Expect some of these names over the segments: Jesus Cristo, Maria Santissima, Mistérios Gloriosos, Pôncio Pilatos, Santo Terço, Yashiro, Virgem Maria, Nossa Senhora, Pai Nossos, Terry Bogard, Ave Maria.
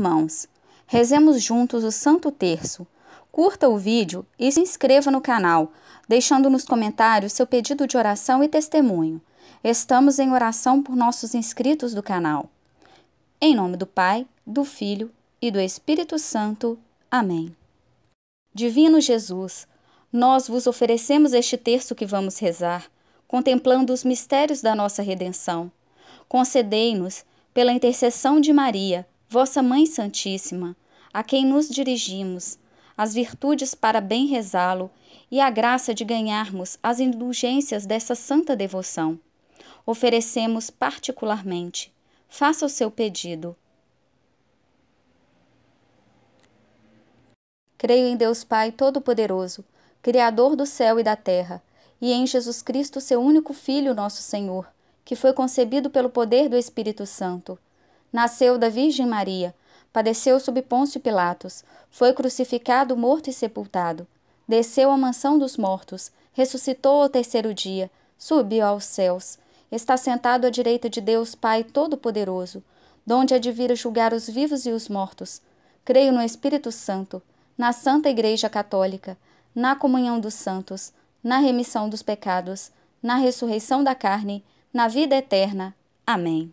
irmãos, rezemos juntos o Santo Terço. Curta o vídeo e se inscreva no canal, deixando nos comentários seu pedido de oração e testemunho. Estamos em oração por nossos inscritos do canal. Em nome do Pai, do Filho e do Espírito Santo. Amém. Divino Jesus, nós vos oferecemos este terço que vamos rezar, contemplando os mistérios da nossa redenção. Concedei-nos, pela intercessão de Maria, vossa Mãe Santíssima, a quem nos dirigimos, as virtudes para bem rezá-lo e a graça de ganharmos as indulgências dessa santa devoção. Oferecemos particularmente. Faça o seu pedido. Creio em Deus Pai Todo-Poderoso, Criador do céu e da terra, e em Jesus Cristo, seu único Filho, nosso Senhor, que foi concebido pelo poder do Espírito Santo. Nasceu da Virgem Maria, padeceu sob Pôncio Pilatos, foi crucificado, morto e sepultado, desceu à mansão dos mortos, ressuscitou ao terceiro dia, subiu aos céus, está sentado à direita de Deus Pai Todo-Poderoso, donde há de vir a julgar os vivos e os mortos. Creio no Espírito Santo, na Santa Igreja Católica, na comunhão dos santos, na remissão dos pecados, na ressurreição da carne, na vida eterna. Amém.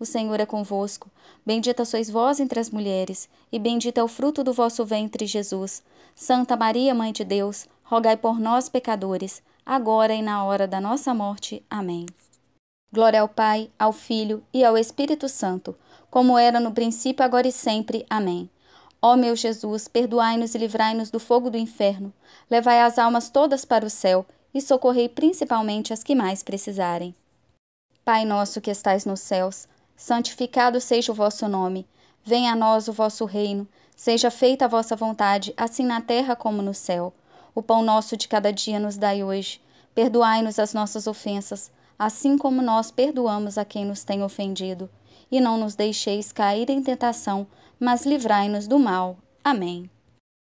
o Senhor é convosco. Bendita sois vós entre as mulheres, e bendito é o fruto do vosso ventre, Jesus. Santa Maria, Mãe de Deus, rogai por nós, pecadores, agora e na hora da nossa morte. Amém. Glória ao Pai, ao Filho e ao Espírito Santo, como era no princípio, agora e sempre. Amém. Ó meu Jesus, perdoai-nos e livrai-nos do fogo do inferno. Levai as almas todas para o céu e socorrei principalmente as que mais precisarem. Pai nosso que estais nos céus, santificado seja o vosso nome. Venha a nós o vosso reino. Seja feita a vossa vontade, assim na terra como no céu. O pão nosso de cada dia nos dai hoje. Perdoai-nos as nossas ofensas, assim como nós perdoamos a quem nos tem ofendido. E não nos deixeis cair em tentação, mas livrai-nos do mal. Amém.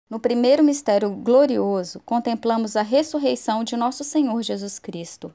No primeiro mistério glorioso, contemplamos a ressurreição de nosso Senhor Jesus Cristo.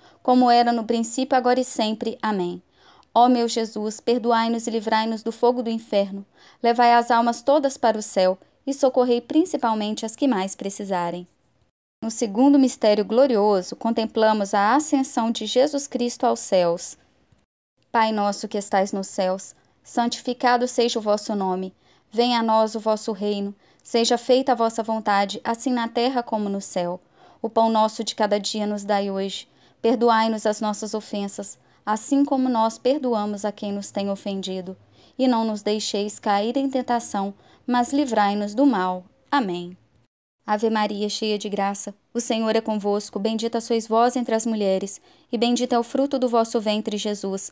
como era no princípio, agora e sempre. Amém. Ó meu Jesus, perdoai-nos e livrai-nos do fogo do inferno, levai as almas todas para o céu e socorrei principalmente as que mais precisarem. No segundo mistério glorioso, contemplamos a ascensão de Jesus Cristo aos céus. Pai nosso que estais nos céus, santificado seja o vosso nome. Venha a nós o vosso reino. Seja feita a vossa vontade, assim na terra como no céu. O pão nosso de cada dia nos dai hoje. Perdoai-nos as nossas ofensas, assim como nós perdoamos a quem nos tem ofendido. E não nos deixeis cair em tentação, mas livrai-nos do mal. Amém. Ave Maria, cheia de graça, o Senhor é convosco, bendita sois vós entre as mulheres, e bendito é o fruto do vosso ventre, Jesus.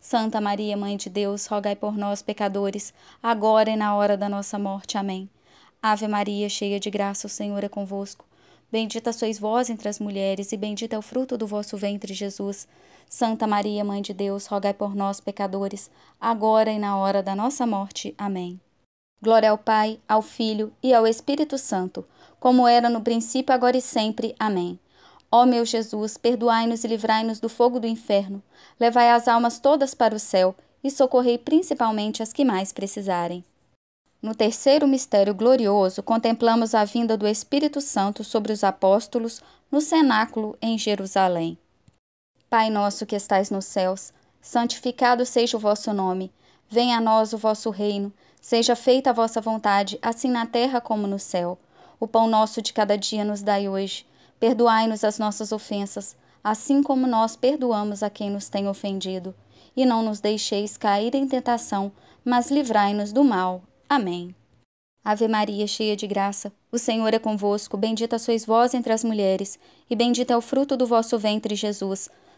Santa Maria, Mãe de Deus, rogai por nós, pecadores, agora e na hora da nossa morte. Amém. Ave Maria, cheia de graça, o Senhor é convosco. Bendita sois vós entre as mulheres, e bendito é o fruto do vosso ventre, Jesus. Santa Maria, Mãe de Deus, rogai por nós, pecadores, agora e na hora da nossa morte. Amém. Glória ao Pai, ao Filho e ao Espírito Santo, como era no princípio, agora e sempre. Amém. Ó meu Jesus, perdoai-nos e livrai-nos do fogo do inferno, levai as almas todas para o céu e socorrei principalmente as que mais precisarem. No terceiro mistério glorioso, contemplamos a vinda do Espírito Santo sobre os apóstolos no cenáculo em Jerusalém. Pai nosso que estais nos céus, santificado seja o vosso nome. Venha a nós o vosso reino. Seja feita a vossa vontade, assim na terra como no céu. O pão nosso de cada dia nos dai hoje. Perdoai-nos as nossas ofensas, assim como nós perdoamos a quem nos tem ofendido. E não nos deixeis cair em tentação, mas livrai-nos do mal. Amém. Ave Maria, cheia de graça, o Senhor é convosco, bendita sois vós entre as mulheres, e bendito é o fruto do vosso ventre, Jesus.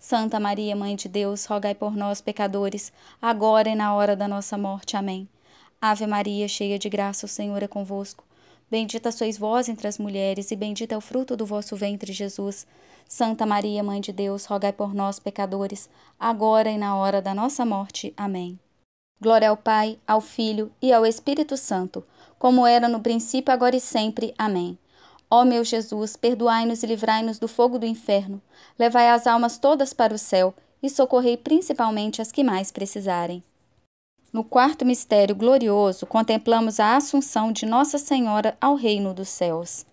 Santa Maria, Mãe de Deus, rogai por nós, pecadores, agora e na hora da nossa morte. Amém. Ave Maria, cheia de graça, o Senhor é convosco. Bendita sois vós entre as mulheres, e bendito é o fruto do vosso ventre, Jesus. Santa Maria, Mãe de Deus, rogai por nós, pecadores, agora e na hora da nossa morte. Amém. Glória ao Pai, ao Filho e ao Espírito Santo, como era no princípio, agora e sempre. Amém. Ó meu Jesus, perdoai-nos e livrai-nos do fogo do inferno, levai as almas todas para o céu e socorrei principalmente as que mais precisarem. No quarto mistério glorioso, contemplamos a assunção de Nossa Senhora ao reino dos céus.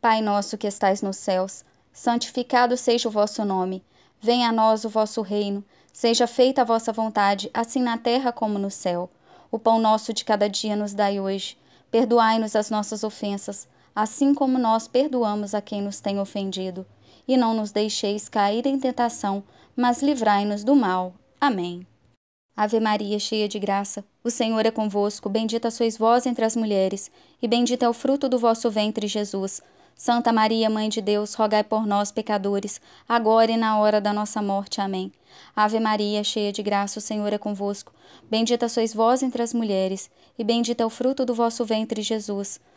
Pai nosso que estais nos céus, santificado seja o vosso nome. Venha a nós o vosso reino, seja feita a vossa vontade, assim na terra como no céu. O pão nosso de cada dia nos dai hoje. Perdoai-nos as nossas ofensas, assim como nós perdoamos a quem nos tem ofendido. E não nos deixeis cair em tentação, mas livrai-nos do mal. Amém. Ave Maria, cheia de graça, o Senhor é convosco, bendita sois vós entre as mulheres, e bendito é o fruto do vosso ventre, Jesus. Santa Maria, Mãe de Deus, rogai por nós, pecadores, agora e na hora da nossa morte. Amém. Ave Maria, cheia de graça, o Senhor é convosco, bendita sois vós entre as mulheres, e bendito é o fruto do vosso ventre, Jesus.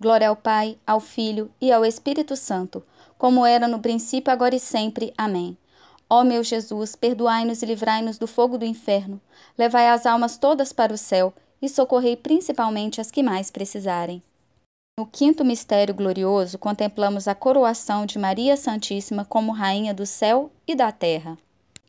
Glória ao Pai, ao Filho e ao Espírito Santo, como era no princípio, agora e sempre. Amém. Ó meu Jesus, perdoai-nos e livrai-nos do fogo do inferno, levai as almas todas para o céu e socorrei principalmente as que mais precisarem. No quinto mistério glorioso, contemplamos a coroação de Maria Santíssima como Rainha do céu e da terra.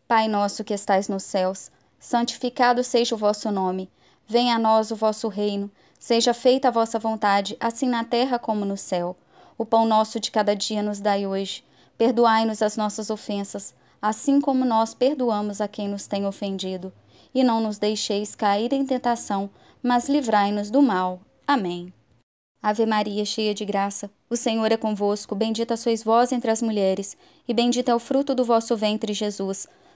Pai nosso que estais nos céus, santificado seja o vosso nome. Venha a nós o vosso reino, Seja feita a vossa vontade, assim na terra como no céu. O pão nosso de cada dia nos dai hoje. Perdoai-nos as nossas ofensas, assim como nós perdoamos a quem nos tem ofendido. E não nos deixeis cair em tentação, mas livrai-nos do mal. Amém. Ave Maria, cheia de graça, o Senhor é convosco, bendita sois vós entre as mulheres, e bendito é o fruto do vosso ventre, Jesus.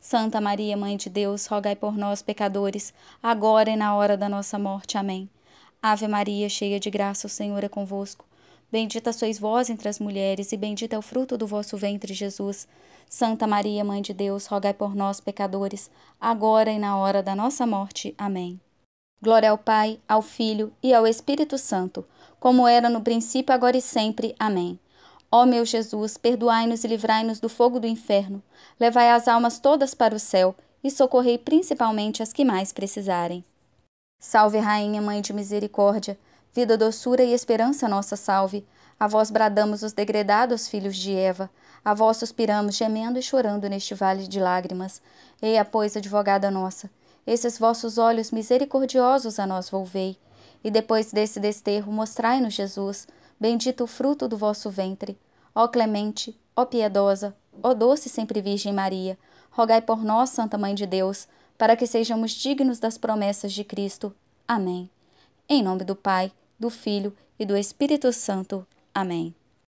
Santa Maria, Mãe de Deus, rogai por nós, pecadores, agora e na hora da nossa morte. Amém. Ave Maria, cheia de graça, o Senhor é convosco. Bendita sois vós entre as mulheres, e bendito é o fruto do vosso ventre, Jesus. Santa Maria, Mãe de Deus, rogai por nós, pecadores, agora e na hora da nossa morte. Amém. Glória ao Pai, ao Filho e ao Espírito Santo, como era no princípio, agora e sempre. Amém. Ó meu Jesus, perdoai-nos e livrai-nos do fogo do inferno, levai as almas todas para o céu e socorrei principalmente as que mais precisarem. Salve Rainha, Mãe de Misericórdia, vida, doçura e esperança nossa salve. A vós bradamos os degredados filhos de Eva, a vós suspiramos gemendo e chorando neste vale de lágrimas. Eia, pois, advogada nossa, esses vossos olhos misericordiosos a nós volvei, e depois desse desterro mostrai-nos Jesus, bendito o fruto do vosso ventre. Ó clemente, ó piedosa, ó doce e sempre Virgem Maria, rogai por nós, Santa Mãe de Deus, para que sejamos dignos das promessas de Cristo. Amém. Em nome do Pai, do Filho e do Espírito Santo. Amém.